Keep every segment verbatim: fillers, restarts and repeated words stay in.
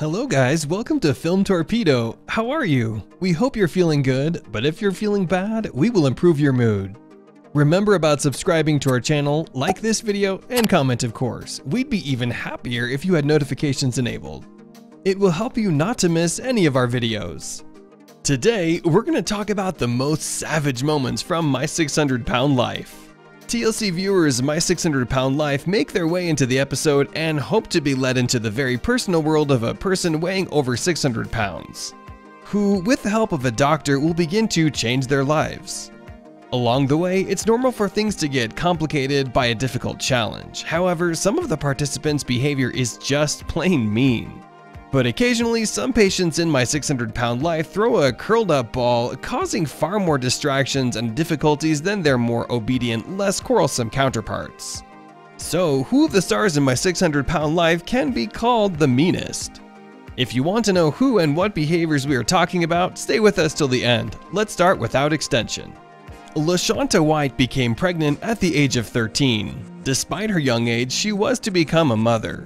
Hello guys, welcome to Film Torpedo. How are you? We hope you're feeling good, but if you're feeling bad, we will improve your mood. Remember about subscribing to our channel, like this video, and comment of course. We'd be even happier if you had notifications enabled. It will help you not to miss any of our videos. Today, we're going to talk about the most savage moments from My six hundred pound Life. T L C viewers, My six hundred pound Life make their way into the episode and hope to be led into the very personal world of a person weighing over six hundred pounds, who, with the help of a doctor, will begin to change their lives. Along the way, it's normal for things to get complicated by a difficult challenge. However, some of the participants' behavior is just plain mean. But occasionally, some patients in My six hundred pound Life throw a curled-up ball, causing far more distractions and difficulties than their more obedient, less quarrelsome counterparts. So, who of the stars in My six hundred pound Life can be called the meanest? If you want to know who and what behaviors we are talking about, stay with us till the end. Let's start without extension. LaShanta White became pregnant at the age of thirteen. Despite her young age, she was to become a mother.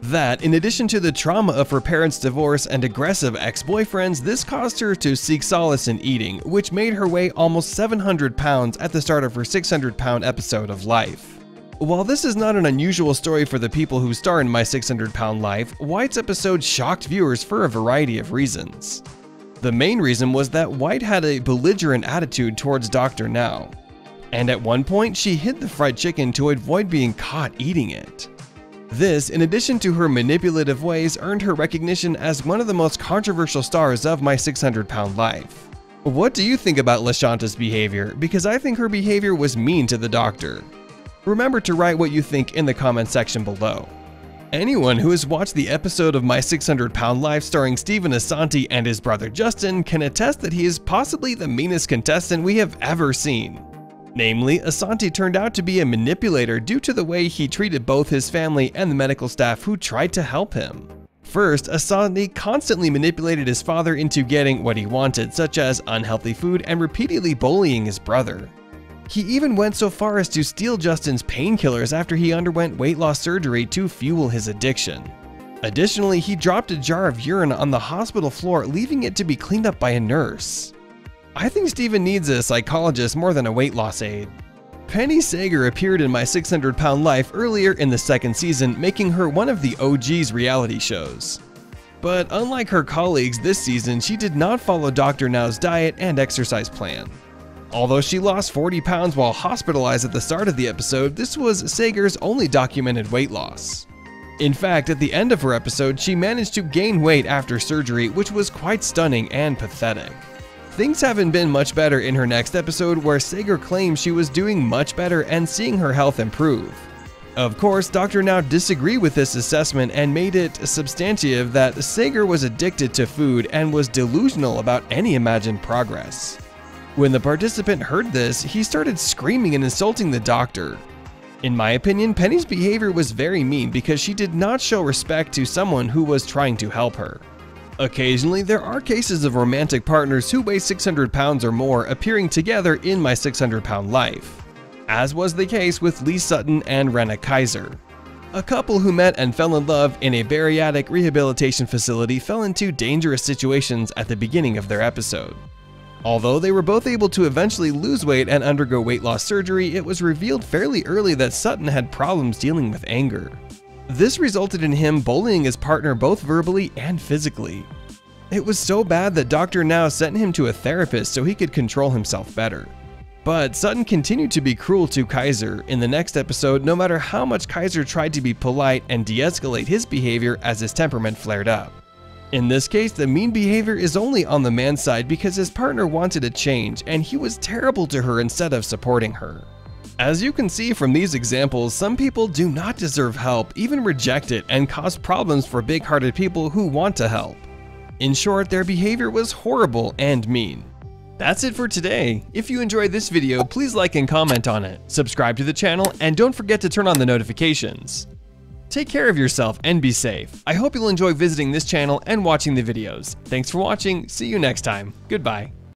That, in addition to the trauma of her parents' divorce and aggressive ex-boyfriends, this caused her to seek solace in eating, which made her weigh almost seven hundred pounds at the start of her six hundred pound episode of Life. While this is not an unusual story for the people who star in My six hundred pound Life, White's episode shocked viewers for a variety of reasons. The main reason was that White had a belligerent attitude towards Doctor Now, and at one point she hid the fried chicken to avoid being caught eating it. This, in addition to her manipulative ways, earned her recognition as one of the most controversial stars of My six hundred pound Life. What do you think about LaShanta's behavior? Because I think her behavior was mean to the doctor. Remember to write what you think in the comment section below. Anyone who has watched the episode of My six hundred pound Life starring Stephen Assanti and his brother Justin can attest that he is possibly the meanest contestant we have ever seen. Namely, Assanti turned out to be a manipulator due to the way he treated both his family and the medical staff who tried to help him. First, Assanti constantly manipulated his father into getting what he wanted, such as unhealthy food and repeatedly bullying his brother. He even went so far as to steal Justin's painkillers after he underwent weight loss surgery to fuel his addiction. Additionally, he dropped a jar of urine on the hospital floor, leaving it to be cleaned up by a nurse. I think Stephen needs a psychologist more than a weight loss aid. Penny Saeger appeared in My six hundred pound Life earlier in the second season, making her one of the O G's reality shows. But unlike her colleagues this season, she did not follow Doctor Now's diet and exercise plan. Although she lost forty pounds while hospitalized at the start of the episode, this was Saeger's only documented weight loss. In fact, at the end of her episode, she managed to gain weight after surgery, which was quite stunning and pathetic. Things haven't been much better in her next episode, where Saeger claims she was doing much better and seeing her health improve. Of course, Doctor Now disagreed with this assessment and made it substantive that Saeger was addicted to food and was delusional about any imagined progress. When the participant heard this, he started screaming and insulting the doctor. In my opinion, Penny's behavior was very mean because she did not show respect to someone who was trying to help her. Occasionally, there are cases of romantic partners who weigh six hundred pounds or more appearing together in My six hundred pound Life, as was the case with Lee Sutton and Rena Kaiser. A couple who met and fell in love in a bariatric rehabilitation facility fell into dangerous situations at the beginning of their episode. Although they were both able to eventually lose weight and undergo weight loss surgery, it was revealed fairly early that Sutton had problems dealing with anger. This resulted in him bullying his partner both verbally and physically. It was so bad that Doctor Now sent him to a therapist so he could control himself better. But Sutton continued to be cruel to Kaiser in the next episode, no matter how much Kaiser tried to be polite and de-escalate his behavior as his temperament flared up. In this case, the mean behavior is only on the man's side because his partner wanted a change and he was terrible to her instead of supporting her. As you can see from these examples, some people do not deserve help, even reject it, and cause problems for big-hearted people who want to help. In short, their behavior was horrible and mean. That's it for today. If you enjoyed this video, please like and comment on it, subscribe to the channel, and don't forget to turn on the notifications. Take care of yourself and be safe. I hope you'll enjoy visiting this channel and watching the videos. Thanks for watching, see you next time, goodbye.